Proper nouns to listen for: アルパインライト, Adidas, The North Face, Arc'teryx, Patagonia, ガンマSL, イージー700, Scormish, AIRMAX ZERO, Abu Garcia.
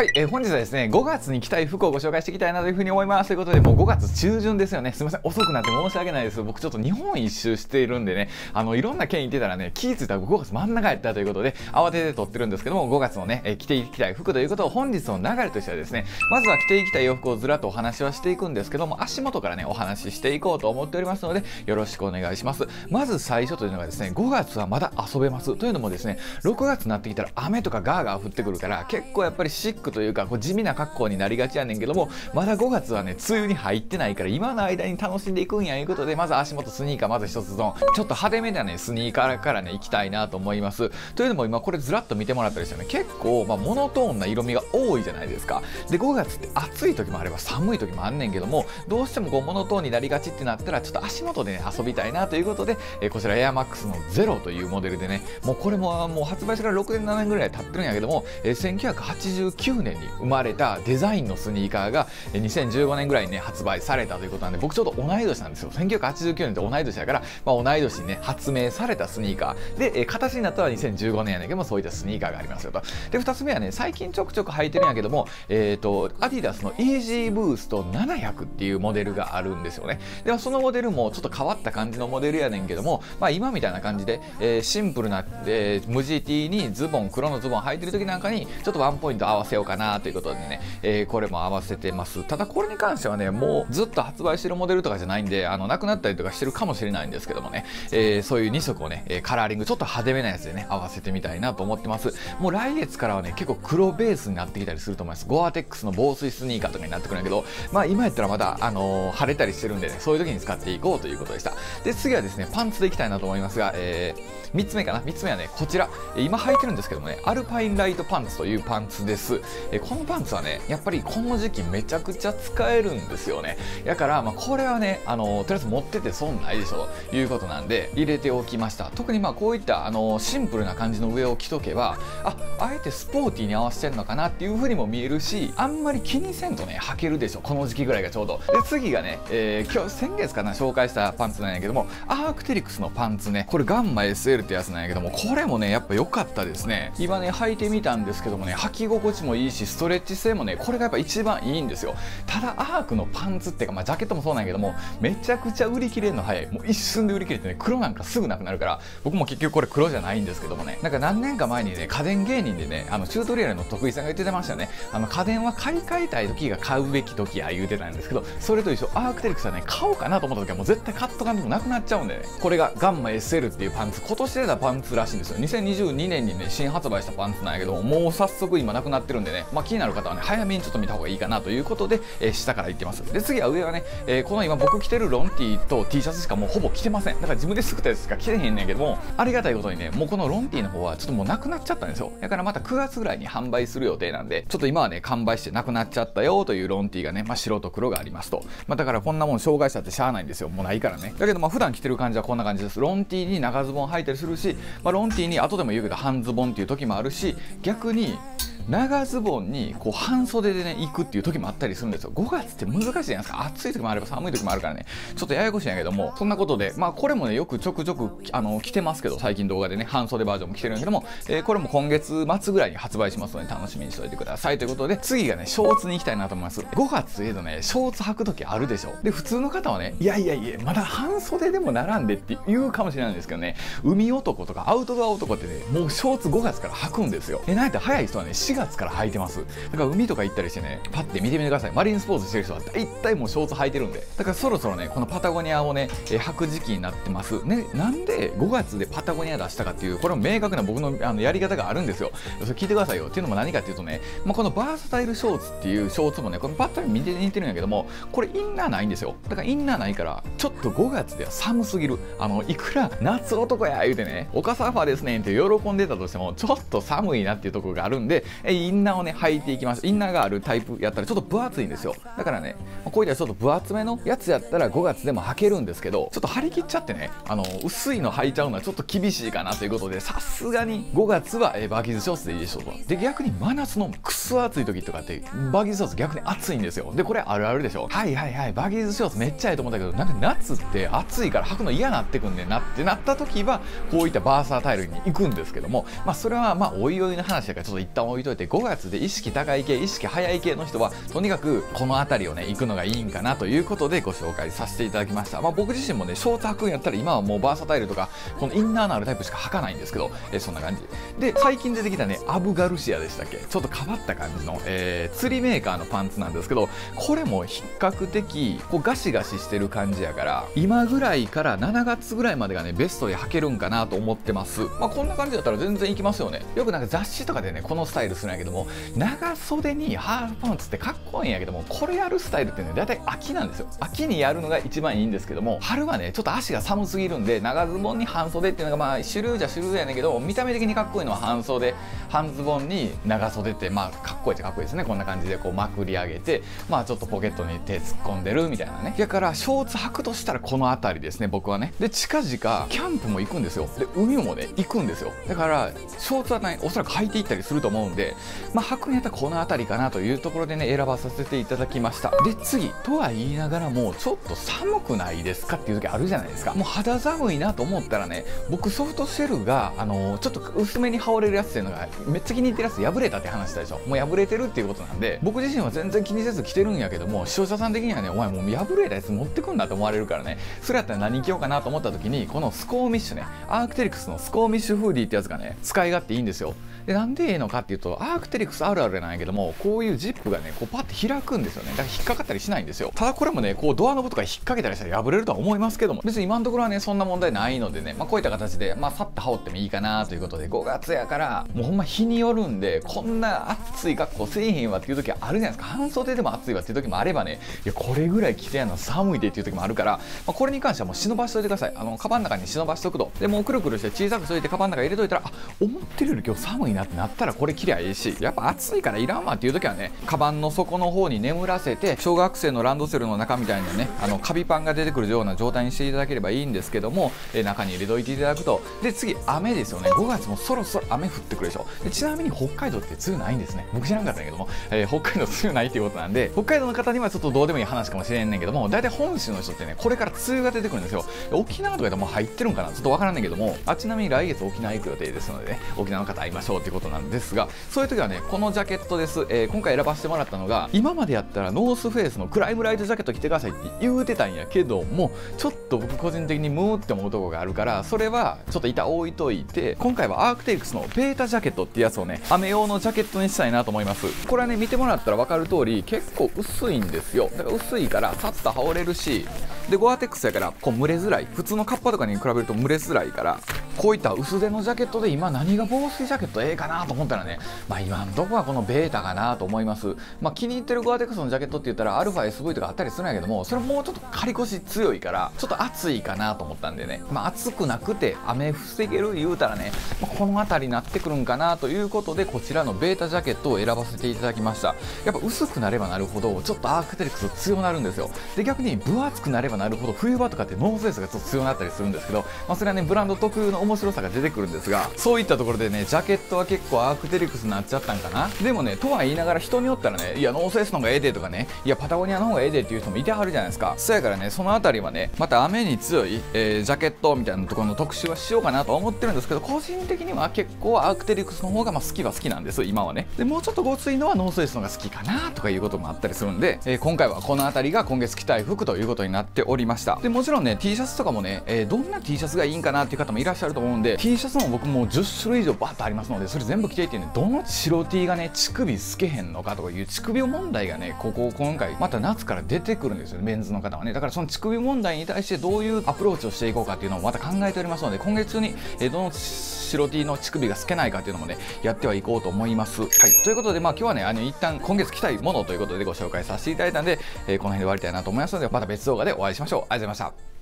はい、本日はですね、5月に着たい服をご紹介していきたいなというふうに思います。ということで、もう5月中旬ですよね。すみません、遅くなって申し訳ないです。僕ちょっと日本一周しているんでね、いろんな県行ってたらね、気づいたら5月真ん中やったということで、慌てて撮ってるんですけども、5月のね、着ていきたい服ということを本日の流れとしてはですね、まずは着ていきたい洋服をずらっとお話はしていくんですけども、足元からね、お話ししていこうと思っておりますので、よろしくお願いします。まず最初というのがですね、5月はまだ遊べます。というのもですね、6月になってきたら雨とかガーガー降ってくるから、結構やっぱりシックというかこう地味な格好になりがちやねんけども、まだ5月はね梅雨に入ってないから、今の間に楽しんでいくんやいうことで、まず足元スニーカーまず一つドン、ちょっと派手めなねスニーカーからね行きたいなと思います。というのも今これずらっと見てもらったりしてね、結構まあモノトーンな色味が多いじゃないですか。で5月って暑い時もあれば寒い時もあんねんけども、どうしてもこうモノトーンになりがちってなったら、ちょっと足元でね遊びたいなということで、こちらエアマックスの0というモデルでね、もうこれも発売から6年7年ぐらい経ってるんやけども、1989年に生まれたデザインのスニーカーが2015年ぐらいに、ね、発売されたということなんで、僕ちょうど同い年なんですよ。1989年って同い年だから、まあ、同い年に、ね、発明されたスニーカーで、形になったのは2015年やねんけども、そういったスニーカーがありますよと。で2つ目はね、最近ちょくちょく履いてるんやけども、アディダスのイージーブースト700っていうモデルがあるんですよね。でそのモデルもちょっと変わった感じのモデルやねんけども、まあ、今みたいな感じで、シンプルな、無地 T にズボン、黒のズボン履いてる時なんかにちょっとワンポイント合わせようかなということでね、これも合わせてます。ただこれに関してはね、もうずっと発売してるモデルとかじゃないんで、なくなったりとかしてるかもしれないんですけどもね、そういう2色をねカラーリングちょっと派手めなやつでね合わせてみたいなと思ってます。もう来月からはね結構黒ベースになってきたりすると思います。ゴアテックスの防水スニーカーとかになってくるんだけど、まあ今やったらまだ晴れたりしてるんでね、そういう時に使っていこうということでした。で次はですね、パンツでいきたいなと思いますが、3つ目はねこちら、今履いてるんですけどもね、アルパインライトパンツというパンツです。このパンツはねやっぱりこの時期めちゃくちゃ使えるんですよね。だから、まあ、これはねとりあえず持ってて損ないでしょということなんで入れておきました。特にまあこういったシンプルな感じの上を着とけば、あえてスポーティーに合わせてるのかなっていう風にも見えるし、あんまり気にせんとね履けるでしょ、この時期ぐらいがちょうど。で次がね、今日先月かな紹介したパンツなんやけども、アークテリクスのパンツね、これガンマ SL ってやつなんやけども、これもねやっぱ良かったですね。今ね履いてみたんですけどもね、履き心地もいいし、ストレッチ性もねこれがやっぱ一番いいんですよ。ただアークのパンツっていうか、まあ、ジャケットもそうなんやけども、めちゃくちゃ売り切れるの早い。もう一瞬で売り切れてね、黒なんかすぐなくなるから、僕も結局これ黒じゃないんですけどもね、なんか何年か前にね家電芸人でねチュートリアルの徳井さんが言ってましたよね。家電は買い替えたい時が買うべき時や言うてたんですけど、それと一緒、アークテリクスはね買おうかなと思った時はもう絶対カット感でもなくなっちゃうんでね、これがガンマ SL っていうパンツ、今年出たパンツらしいんですよ。2022年にね新発売したパンツなんやけども、もう早速今なくなってるんでね、まあ、気になる方はね早めにちょっと見た方がいいかなということで、下からいってます。で次は上はね、この今僕着てるロン T と T シャツしかもうほぼ着てません。だから自分で作ったやつしか着てへんねんけども、ありがたいことにねもうこのロン T の方はちょっともうなくなっちゃったんですよ。だからまた9月ぐらいに販売する予定なんで、ちょっと今はね完売してなくなっちゃったよというロン T がね、まあ、白と黒がありますと、まあ、だからこんなもん紹介したってしゃあないんですよ、もうないからね。だけどまあ普段着てる感じはこんな感じです。ロン T に長ズボン履いたりするし、まあ、ロン T に後でも言うけど半ズボンっていう時もあるし、逆に長ズボンにこう半袖でね行くっていう時もあったりするんですよ。5月って難しいじゃないですか。暑い時もあれば寒い時もあるからね、ちょっとややこしいんやけども、そんなことでまあこれもねよくちょくちょく着てますけど、最近動画でね半袖バージョンも着てるんやけども、これも今月末ぐらいに発売しますので楽しみにしておいてくださいということで、次がねショーツに行きたいなと思います。5月といえどねショーツ履く時あるでしょ。で普通の方はねいやまだ半袖でも並んでって言うかもしれないんですけどね、海男とかアウトドア男ってねもうショーツ5月から履くんですよ。なんて早い人はね4月から履いてます。だから海とか行ったりしてね、パッて見てみてください。マリンスポーツしてる人は大体もうショーツ履いてるんで、だからそろそろねこのパタゴニアをね履く時期になってますね。なんで5月でパタゴニア出したかっていう、これも明確な僕のやり方があるんですよ。それ聞いてくださいよ。っていうのも何かっていうとね、まあ、このバーサタイルショーツっていうショーツもねこれパッと見て似てるんやけども、これインナーないんですよ。だからインナーないからちょっと5月では寒すぎる、いくら夏男や言うてねおかサーファーですねって喜んでたとしてもちょっと寒いなっていうところがあるんで、インナーをね履いていきます。インナーがあるタイプやったらちょっと分厚いんですよ。だからねこういったちょっと分厚めのやつやったら5月でも履けるんですけど、ちょっと張り切っちゃってね薄いの履いちゃうのはちょっと厳しいかなということで、さすがに5月はバギーズショーツでいいでしょうと。で逆に真夏のくそ暑い時とかってバギーズショーツ逆に暑いんですよ。でこれあるあるでしょ。はいバギーズショーツめっちゃいいと思ったけど、なんか夏って暑いから履くの嫌になってくんねんなってなった時はこういったバーサータイルに行くんですけども、まあそれはまあおいおいの話だからちょっと一旦置いとといて、5月で意識高い系、意識早い系の人はとにかくこの辺りをね行くのがいいんかなということでご紹介させていただきました。まあ、僕自身もねショーツ履くんやったら今はもうバーサタイルとかこのインナーのあるタイプしか履かないんですけど、そんな感じで最近出てきたねアブガルシアでしたっけ、ちょっと変わった感じの、釣りメーカーのパンツなんですけど、これも比較的こうガシガシしてる感じやから今ぐらいから7月ぐらいまでがねベストで履けるんかなと思ってます。まあ、こんな感じだったら全然いきますよね。よくなんか雑誌とかでねこのスタイルするんやけども、長袖にハーフパンツってかっこいいんやけども、これやるスタイルってねだいたい秋なんですよ。秋にやるのが一番いいんですけども、春はねちょっと足が寒すぎるんで長ズボンに半袖っていうのがまあ主流じゃ主流やねんけど、見た目的にかっこいいのは半袖、半ズボンに長袖ってまあかっこいいっちゃかっこいいですね。こんな感じでこうまくり上げて、まあちょっとポケットに手突っ込んでるみたいなね。だからショーツ履くとしたらこの辺りですね、僕はね。で近々キャンプも行くんですよ。で海もね行くんですよ。だからショーツはねおそらく履いていったりすると思うんで、まあ履くんやったらこの辺りかなというところでね選ばさせていただきました。で次とは言いながらもちょっと寒くないですかっていう時あるじゃないですか。もう肌寒いなと思ったらね、僕ソフトシェルがちょっと薄めに羽織れるやつっていうのがめっちゃ気に入ってるやつ、破れたって話したでしょ。もう破れてるっていうことなんで僕自身は全然気にせず着てるんやけども、視聴者さん的にはねお前もう破れたやつ持ってくんだと思われるからね、それやったら何着ようかなと思った時にこのスコーミッシュね、アークテリクスのスコーミッシュフーディーってやつがね使い勝手いいんですよ。でなんでいいのかっていうと、アークテリクスあるあるなんやけども、こういうジップがねこうパッて開くんですよね。だから引っかかったりしないんですよ。ただこれもねこうドアノブとか引っ掛けたりしたら破れるとは思いますけども、別に今のところはねそんな問題ないのでね、まあ、こういった形でまあさっと羽織ってもいいかなということで、5月やからもうほんま日によるんでこんな暑い格好せえへんわっていう時あるじゃないですか。半袖でも暑いわっていう時もあればね、いやこれぐらい着てやんの寒いでっていう時もあるから、まあ、これに関してはもう忍ばしておいてください。カバンの中に忍ばしておくと、でもうくるくるして小さくしといてカバンの中入れといたら、あ思ってるより今日寒いなってなったらこれ着りゃいいし、やっぱ暑いからいらんわっていう時はねカバンの底の方に眠らせて、小学生のランドセルの中みたいなねカビパンが出てくるような状態にしていただければいいんですけども、中に入れといていただくと。で次雨ですよね。5月もそろそろ雨降ってくるでしょ。でちなみに北海道って梅雨ないんですね。僕知らんかったんだけども、北海道梅雨ないっていうことなんで、北海道の方にはちょっとどうでもいい話かもしれんねんけども、大体本州の人ってねこれから梅雨が出てくるんですよ。沖縄とかでも入ってるんかなちょっとわからんねんけども、あちなみに来月沖縄行く予定ですのでね、沖縄の方会いましょうっていうことなんですが、そういう時はねこのジャケットです、今回選ばせてもらったのが、今までやったらノースフェイスのクライムライトジャケット着てくださいって言うてたんやけども、ちょっと僕個人的にムーって思うとこがあるから、それはちょっと板置いといて、今回はアークテリクスのベータジャケットってやつをね雨用のジャケットにしたいなと思います。これはね見てもらったら分かる通り結構薄いんですよ。だから薄いからさっと羽織れるし、でゴアテックスやからこう蒸れづらい、普通のカッパとかに比べると蒸れづらいから、こういった薄手のジャケットで今何が防水ジャケットええかなと思ったらね、まあ今のところはこのベータかなと思います。まあ気に入ってるゴアテックスのジャケットって言ったらアルファ SV とかあったりするんやけども、それもうちょっとカリコシ強いからちょっと暑いかなと思ったんでね、まあ暑くなくて雨防げる言うたらね、まあ、この辺りになってくるんかなということで、こちらのベータジャケットを選ばせていただきました。やっぱ薄くなればなるほどちょっとアークテリクス強なるんですよ。で逆に分厚くなればなるほど冬場とかってノースフェイスがちょっと強なったりするんですけど、まあ、それはねブランド特有の面白さが出てくるんですが、そういったところでねジャケットは結構アークテリクスになっちゃったんかな。でもねとは言いながら人によったらね、いやノースフェイスの方がええでとかね、いやパタゴニアの方がええでっていう人もいてはるじゃないですか。そやからねその辺りはねまた雨に強い、ジャケットみたいなところの特集はしようかなと思ってるんですけど、個人的には結構アークテリクスの方がまあ好きは好きなんです今はね。でもうちょっとごついのはノースフェイスの方が好きかなとかいうこともあったりするんで、今回はこの辺りが今月着たい服ということになっておりました。でもちろんね T シャツとかもね、どんな T シャツがいいんかなっていう方もいらっしゃると思うんで、 T シャツも僕もう10種類以上バッとありますので、それ全部着ていってね、どの白 T がね乳首透けへんのかとかいう乳首問題がね今回また夏から出てくるんですよメンズの方はね。だからその乳首問題に対してどういうアプローチをしていこうかっていうのをまた考えておりますので、今月中にどの白 T の乳首が透けないかっていうのもねやってはいこうと思います。はい、ということでまあ今日はね一旦今月着たいものということでご紹介させていただいたんで、この辺で終わりたいなと思いますので、また別動画でお会いしましょう。ありがとうございました。